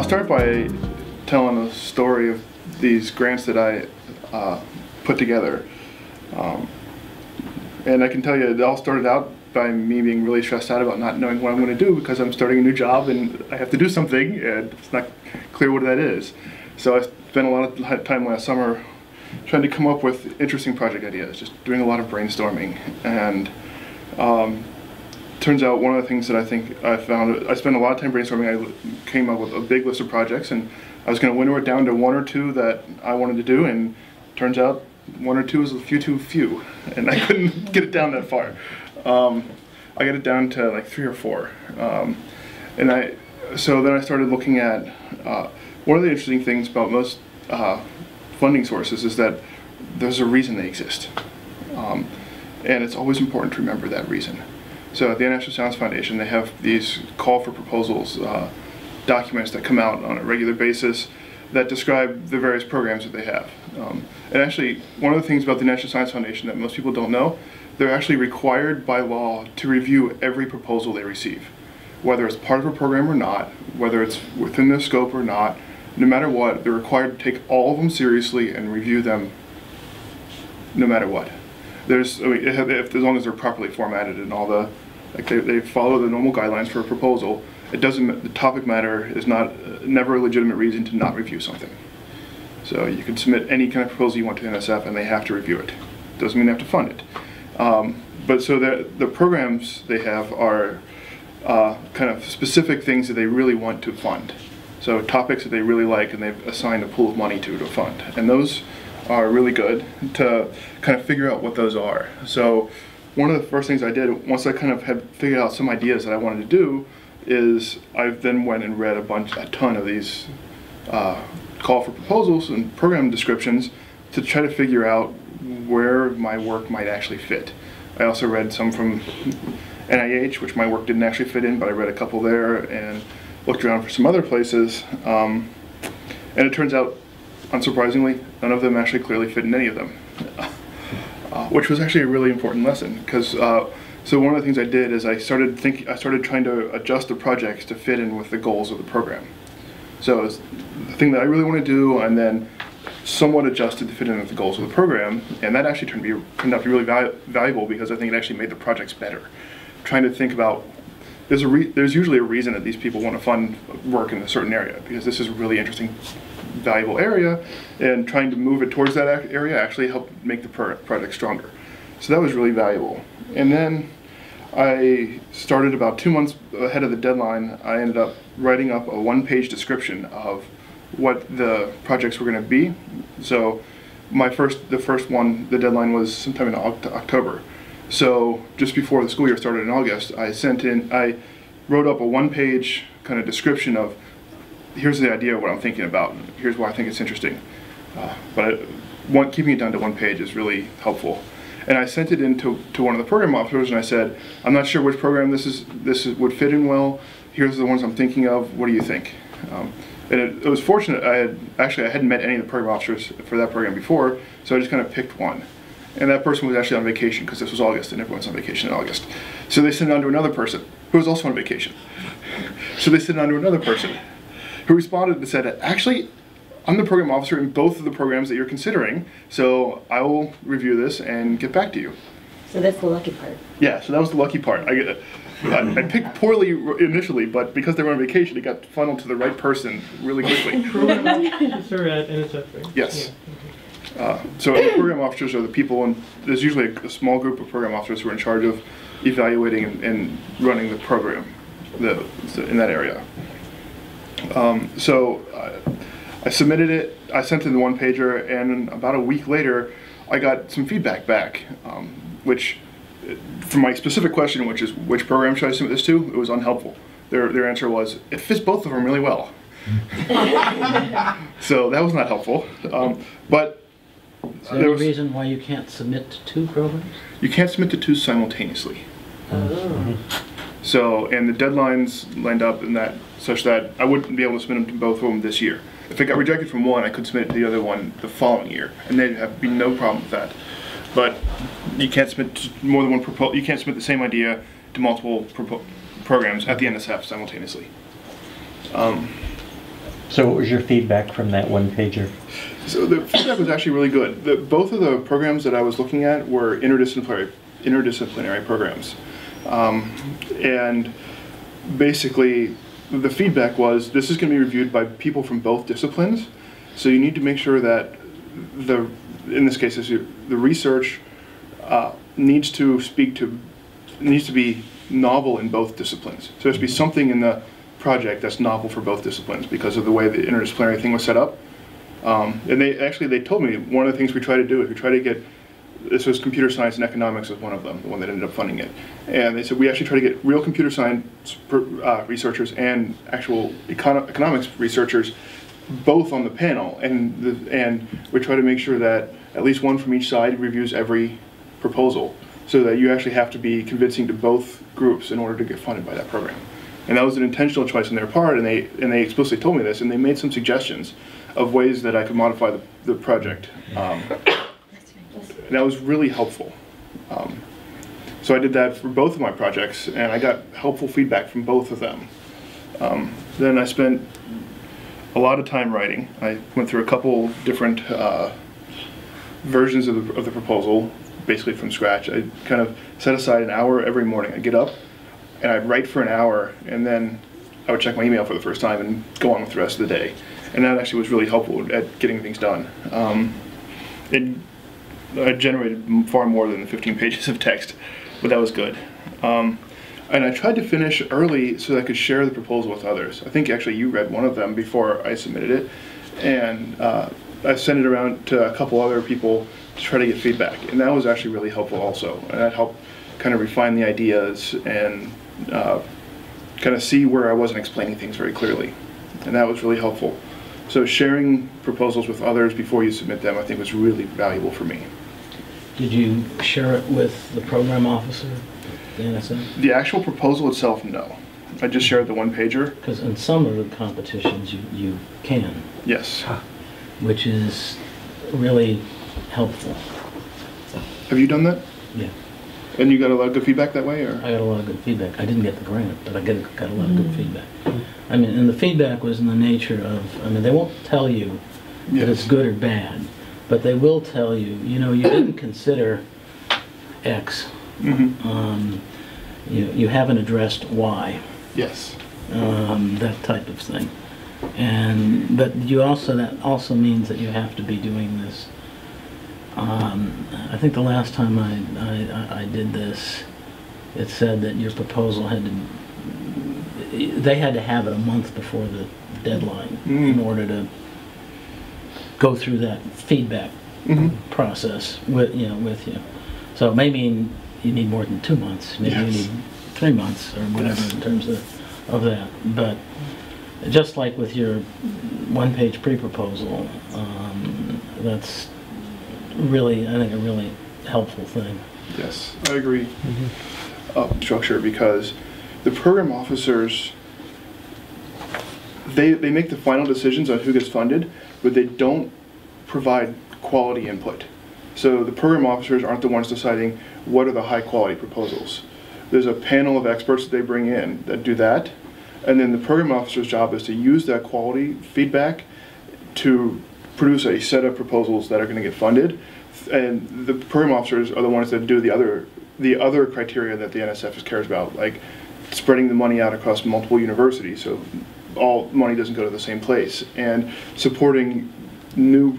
I'll start by telling a story of these grants that I put together. And I can tell you it all started out by me being really stressed out about not knowing what I'm going to do because I'm starting a new job and I have to do something and it's not clear what that is. So I spent a lot of time last summer trying to come up with interesting project ideas, just doing a lot of brainstorming. And turns out one of the things that I think I found, I spent a lot of time brainstorming, I came up with a big list of projects and I was going to winnow it down to one or two that I wanted to do, and turns out one or two is a few too few and I couldn't get it down that far. I got it down to like three or four, and so then I started looking at one of the interesting things about most funding sources is that there's a reason they exist, and it's always important to remember that reason. So at the National Science Foundation, they have these call for proposals documents that come out on a regular basis that describe the various programs that they have. And actually, one of the things about the National Science Foundation that most people don't know, they're actually required by law to review every proposal they receive, whether it's part of a program or not, whether it's within their scope or not. No matter what, they're required to take all of them seriously and review them no matter what. There's, I mean, if, as long as they're properly formatted and all the, like they follow the normal guidelines for a proposal, it doesn't, the topic matter is not, never a legitimate reason to not review something. So you can submit any kind of proposal you want to NSF and they have to review it. Doesn't mean they have to fund it. But so the programs they have are kind of specific things that they really want to fund. So topics that they really like and they've assigned a pool of money to fund. And those are really good to kind of figure out what those are. So one of the first things I did, once I kind of had figured out some ideas that I wanted to do, is I then went and read a ton of these call for proposals and program descriptions to try to figure out where my work might actually fit. I also read some from NIH, which my work didn't actually fit in, but I read a couple there and looked around for some other places, and it turns out, unsurprisingly, none of them actually clearly fit in any of them, which was actually a really important lesson, because so one of the things I did is I started trying to adjust the projects to fit in with the goals of the program. So it's the thing that I really want to do, and then somewhat adjusted to fit in with the goals of the program, and that actually turned out to be really valuable because I think it actually made the projects better. Trying to think about, there's usually a reason that these people want to fund work in a certain area, because this is a really interesting, valuable area, and trying to move it towards that area actually helped make the project stronger. So that was really valuable. And then I started about 2 months ahead of the deadline, I ended up writing up a one-page description of what the projects were going to be. So the first one, the deadline was sometime in October. So just before the school year started in August, I wrote up a one-page kind of description of, here's the idea of what I'm thinking about, here's why I think it's interesting. But keeping it down to one page is really helpful. And I sent it in to one of the program officers and I said, I'm not sure which program would fit in well, here's the ones I'm thinking of, what do you think? And it was fortunate, I hadn't met any of the program officers for that program before, so I just kind of picked one. And that person was actually on vacation, because this was August and everyone's on vacation in August. So they sent it on to another person, who was also on vacation. So they sent it on to another person, who responded and said, actually, I'm the program officer in both of the programs that you're considering, so I will review this and get back to you. So that's the lucky part. Yeah, so that was the lucky part. I picked poorly initially, but because they were on vacation, it got funneled to the right person really quickly. Program officers are at NSF, right? Yes. Yeah. So the program officers are the people, and there's usually a small group of program officers who are in charge of evaluating and running the program in that area. So I submitted it, I sent in the one-pager, and about a week later, I got some feedback back, which, for my specific question, which is, which program should I submit this to? It was unhelpful. Their answer was, it fits both of them really well. So that was not helpful. But is there a reason why you can't submit to two programs? You can't submit to two simultaneously. Oh. So, and the deadlines lined up in that, such that I wouldn't be able to submit them to both of them this year. If it got rejected from one, I could submit it to the other one the following year, and there'd have been no problem with that. But you can't submit more than one proposal. You can't submit the same idea to multiple programs at the NSF simultaneously. So what was your feedback from that one pager? So the feedback was actually really good. Both of the programs that I was looking at were interdisciplinary programs. And basically the feedback was, this is going to be reviewed by people from both disciplines, so you need to make sure that in this case, the research needs to be novel in both disciplines. So there has to be something in the project that's novel for both disciplines because of the way the interdisciplinary thing was set up. And they told me one of the things we try to do is we try to get, this was computer science and economics was one of them, the one that ended up funding it. And they said we actually try to get real computer science researchers and actual economics researchers both on the panel, and we try to make sure that at least one from each side reviews every proposal, so that you actually have to be convincing to both groups in order to get funded by that program. And that was an intentional choice on their part, and they explicitly told me this, and they made some suggestions of ways that I could modify the project. And that was really helpful. So I did that for both of my projects, and I got helpful feedback from both of them. Then I spent a lot of time writing. I went through a couple different versions of the proposal, basically from scratch. I kind of set aside an hour every morning. I'd get up and I'd write for an hour, and then I would check my email for the first time and go on with the rest of the day. And that actually was really helpful at getting things done. I generated far more than 15 pages of text, but that was good. And I tried to finish early so that I could share the proposal with others. I think actually you read one of them before I submitted it, and I sent it around to a couple other people to try to get feedback, and that was actually really helpful also. And that helped kind of refine the ideas and kind of see where I wasn't explaining things very clearly, and that was really helpful. So sharing proposals with others before you submit them, I think, was really valuable for me. Did you share it with the program officer? The actual proposal itself, no. I just shared the one pager. Because in some of the competitions you can. Yes. Which is really helpful. Have you done that? Yeah. And you got a lot of good feedback that way? Or? I got a lot of good feedback. I didn't get the grant, but I got a lot of good feedback. I mean, and the feedback was in the nature of, I mean, they won't tell you that it's good or bad, but they will tell you, you know, you didn't consider X. Mm-hmm. You haven't addressed why. Yes. That type of thing, but you also, that also means that you have to be doing this. I think the last time I did this, it said that your proposal had to, they had to have it a month before the deadline in order to go through that feedback process with you. So it may mean you need more than 2 months, maybe you need 3 months or whatever in terms of that. But just like with your one-page pre-proposal, that's really, I think, a really helpful thing. Yes, I agree. Structure, because the program officers, they make the final decisions on who gets funded, but they don't provide quality input. So the program officers aren't the ones deciding what are the high quality proposals. There's a panel of experts that they bring in that do that, and then the program officer's job is to use that quality feedback to produce a set of proposals that are going to get funded, and the program officers are the ones that do the other criteria that the NSF cares about, like spreading the money out across multiple universities so all money doesn't go to the same place, and supporting new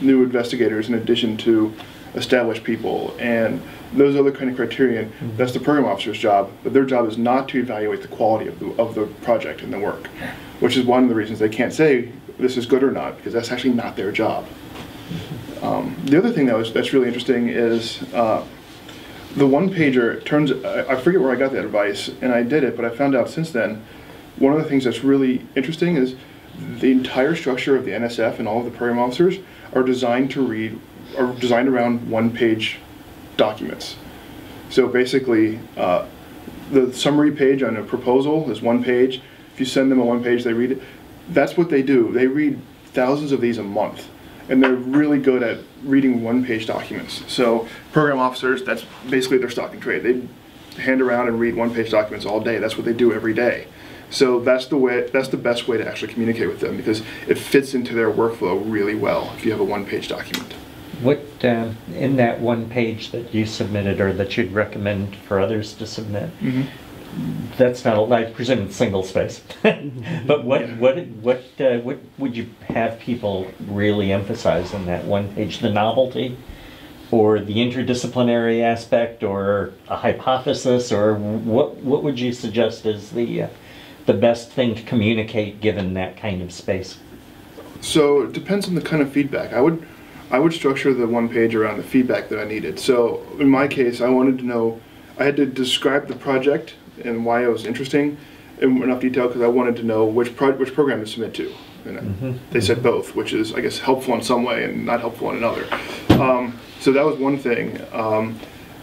investigators in addition to established people, and those other kind of criterion. That's the program officer's job, but their job is not to evaluate the quality of the project and the work, which is one of the reasons they can't say this is good or not, because that's actually not their job. The other thing that's really interesting is the one pager turns. I forget where I got that advice, and I did it, but I found out since then. One of the things that's really interesting is the entire structure of the NSF and all of the program officers are designed to read, are designed around one-page documents. So basically, the summary page on a proposal is one page. If you send them a one page, they read it. That's what they do. They read thousands of these a month, and they're really good at reading one-page documents. So program officers, that's basically their stock in trade. They hand around and read one-page documents all day. That's what they do every day. So that's the way. That's the best way to actually communicate with them, because it fits into their workflow really well if you have a one-page document. What in that one page that you submitted, or that you'd recommend for others to submit? Mm-hmm. That's not. I presume it's single space. But what would you have people really emphasize in that one page? The novelty, or the interdisciplinary aspect, or a hypothesis, or what would you suggest is the best thing to communicate given that kind of space? So it depends on the kind of feedback. I would structure the one page around the feedback that I needed. So in my case, I wanted to know, I had to describe the project and why it was interesting in enough detail because I wanted to know which program to submit to. And they said both, which is, I guess, helpful in some way and not helpful in another. So that was one thing,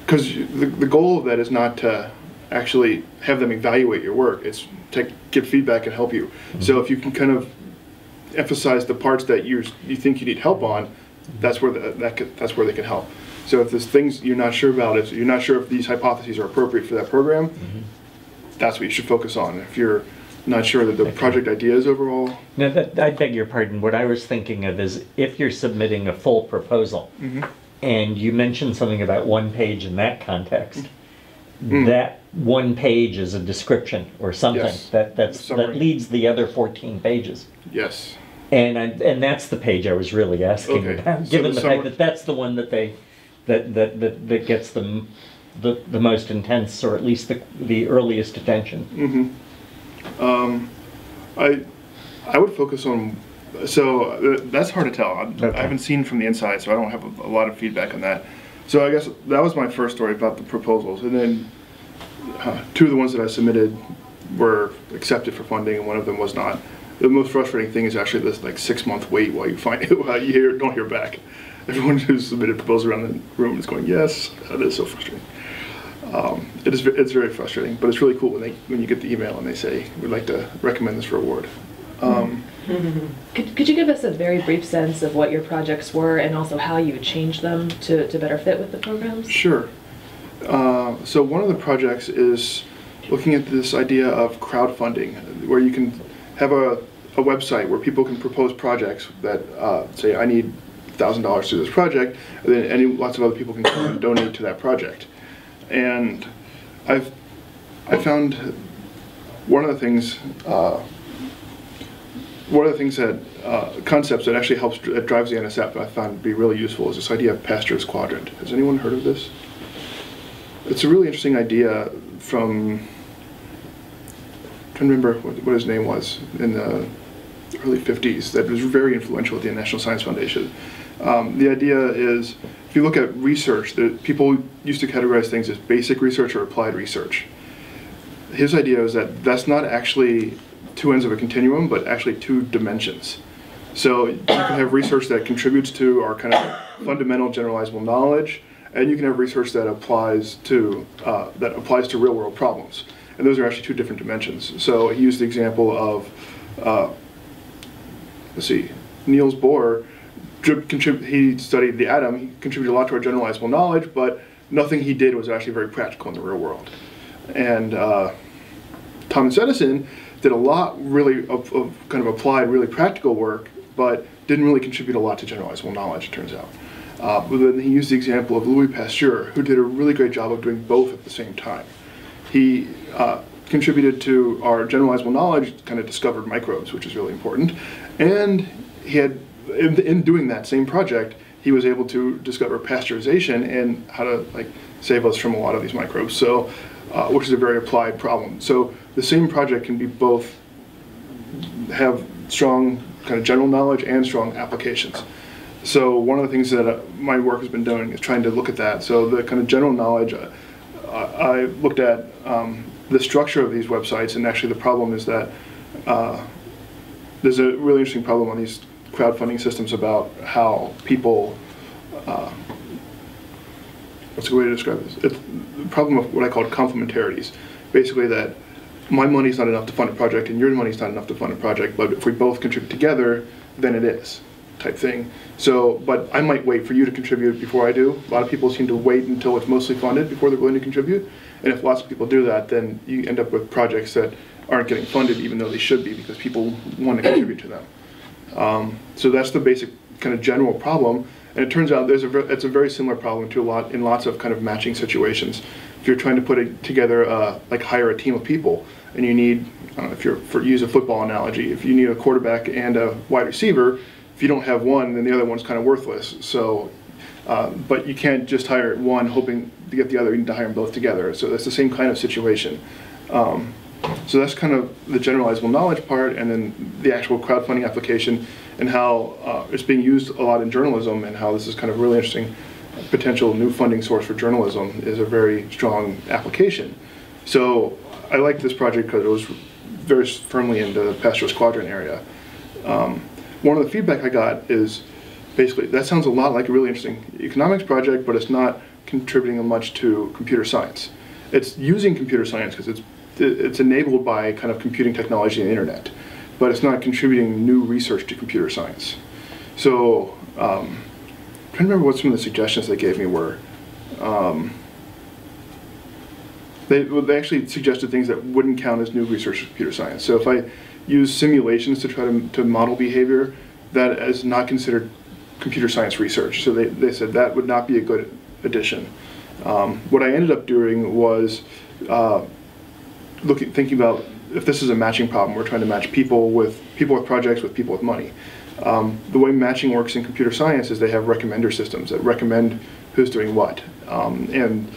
because the goal of that is not to actually have them evaluate your work. It's to get feedback and help you. So if you can kind of emphasize the parts that you think you need help on, that's where that's where they can help. So if there's things you're not sure about, if you're not sure if these hypotheses are appropriate for that program, that's what you should focus on. If you're not sure that the project idea is overall. No, I beg your pardon. What I was thinking of is if you're submitting a full proposal, and you mentioned something about one page in that context, that one page is a description or something that leads the other 14 pages. Yes. And that's the page I was really asking about, given the fact that that's the one that they that gets the most intense, or at least the earliest attention. I would focus on, so that's hard to tell. I haven't seen from the inside, so I don't have a lot of feedback on that. So I guess that was my first story about the proposals, and then two of the ones that I submitted were accepted for funding, and one of them was not. The most frustrating thing is actually this like 6-month wait while you don't hear back. Everyone who's submitted proposals around the room is going, yes, that is so frustrating. It's very frustrating, but it's really cool when you get the email and they say, we'd like to recommend this for award. Could you give us a very brief sense of what your projects were and also how you changed them to better fit with the programs? Sure. So one of the projects is looking at this idea of crowdfunding, where you can have a website where people can propose projects that say, I need $1,000 to this project, and then lots of other people can come and donate to that project. And I found one of the concepts that actually helps, that drives the NSF, I found to be really useful is this idea of Pasteur's Quadrant. Has anyone heard of this? It's a really interesting idea from, I'm trying to remember what his name was, in the early 50s, that was very influential at the National Science Foundation. The idea is, if you look at research, that people used to categorize things as basic research or applied research. His idea is that that's not actually two ends of a continuum, but actually two dimensions. So you can have research that contributes to our kind of fundamental generalizable knowledge, and you can have research that applies to real world problems. And those are actually two different dimensions. So he used the example of, let's see, Niels Bohr, he studied the atom, he contributed a lot to our generalizable knowledge, but nothing he did was actually very practical in the real world. And Thomas Edison did a lot really of kind of applied, really practical work, but didn't really contribute a lot to generalizable knowledge, it turns out. But then he used the example of Louis Pasteur, who did a really great job of doing both at the same time. He contributed to our generalizable knowledge, kind of discovered microbes, which is really important, and he had, in doing that same project, he was able to discover pasteurization and how to save us from a lot of these microbes. So, which is a very applied problem. So the same project can be both have strong kind of general knowledge and strong applications. So one of the things that my work has been doing is trying to look at that. So the kind of general knowledge, I looked at the structure of these websites, and actually the problem is that there's a really interesting problem on these crowdfunding systems about how people, what's a good way to describe this? It's the problem of what I call complementarities. Basically that my money's not enough to fund a project and your money's not enough to fund a project, but if we both contribute together, then it is. type thing. So, but I might wait for you to contribute before I do. A lot of people seem to wait until it's mostly funded before they're willing to contribute. And if lots of people do that, then you end up with projects that aren't getting funded, even though they should be, because people want to contribute to them. So that's the basic kind of general problem. And it turns out it's a very similar problem to lots of kind of matching situations. If you're trying to put it together, like hire a team of people, and you need, I don't know, use a football analogy, if you need a quarterback and a wide receiver, if you don't have one, then the other one's kind of worthless. So, but you can't just hire one hoping to get the other. You need to hire them both together. So that's the same kind of situation. So that's kind of the generalizable knowledge part, and then the actual crowdfunding application and how it's being used a lot in journalism, and how this is kind of really interesting potential new funding source for journalism is a very strong application. So I like this project because it was very firmly in the Pasteur's Quadrant area. One of the feedback I got is basically, that sounds a lot like a really interesting economics project, but it's not contributing much to computer science. It's using computer science because it's enabled by kind of computing technology and the internet, but it's not contributing new research to computer science. So I'm trying to remember what some of the suggestions they gave me were. They actually suggested things that wouldn't count as new research to computer science. So if I use simulations to try to model behavior, that is not considered computer science research. So they said that would not be a good addition. What I ended up doing was thinking about, if this is a matching problem, we're trying to match people with projects with people with money. The way matching works in computer science is they have recommender systems that recommend who's doing what. And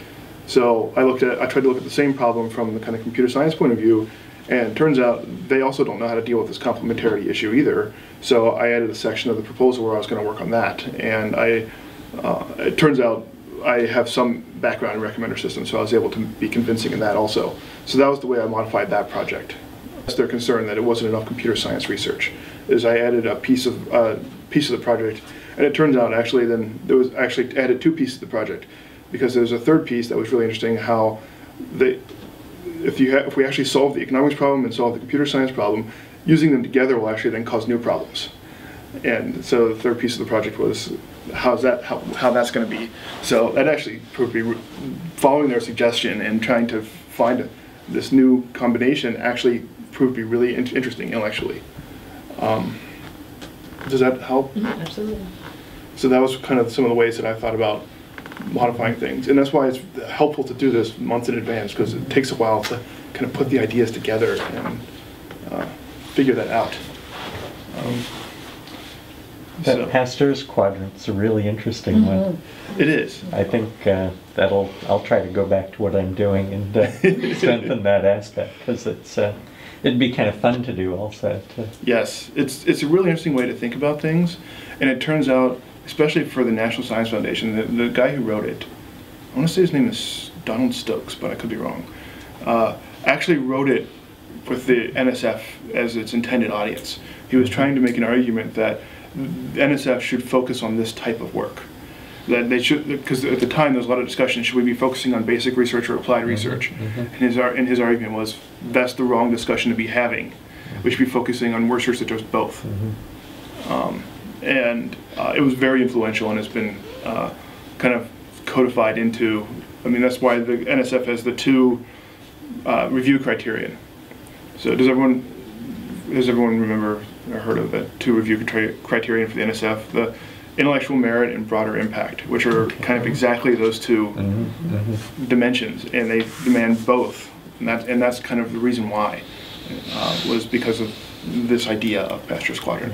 so I tried to look at the same problem from the kind of computer science point of view, and it turns out they also don't know how to deal with this complementarity issue either. So I added a section of the proposal where I was going to work on that, and it turns out I have some background in recommender systems, so I was able to be convincing in that also. So that was the way I modified that project. That's their concern, that it wasn't enough computer science research, is I added a piece of the project, and it turns out actually then there was actually added two pieces to the project, because there was a third piece that was really interesting, how if we actually solve the economics problem and solve the computer science problem, using them together will actually then cause new problems. And so the third piece of the project was how that's going to be. So that actually would be following their suggestion and trying to find this new combination actually proved to be really interesting intellectually. Does that help? Absolutely. So that was kind of some of the ways that I thought about modifying things, and that's why it's helpful to do this months in advance, because it takes a while to kind of put the ideas together and figure that out. That Pasteur's Quadrant's a really interesting one. It is. I think I'll try to go back to what I'm doing and strengthen that aspect, because it'd be kind of fun to do also. Yes, it's a really interesting way to think about things, and it turns out, especially for the National Science Foundation, the guy who wrote it, I want to say his name is Donald Stokes, but I could be wrong, actually wrote it with the NSF as its intended audience. He was trying to make an argument that NSF should focus on this type of work. That they should, because at the time there was a lot of discussion, should we be focusing on basic research or applied research? And his argument was, that's the wrong discussion to be having. We should be focusing on research that does both. It was very influential, and it's been kind of codified into, I mean, that's why the NSF has the two review criterion. So does everyone remember or heard of the two review criterion for the NSF? The intellectual merit and broader impact, which are kind of exactly those two dimensions, and they demand both. And that's kind of the reason why, was because of this idea of Pasteur's Quadrant.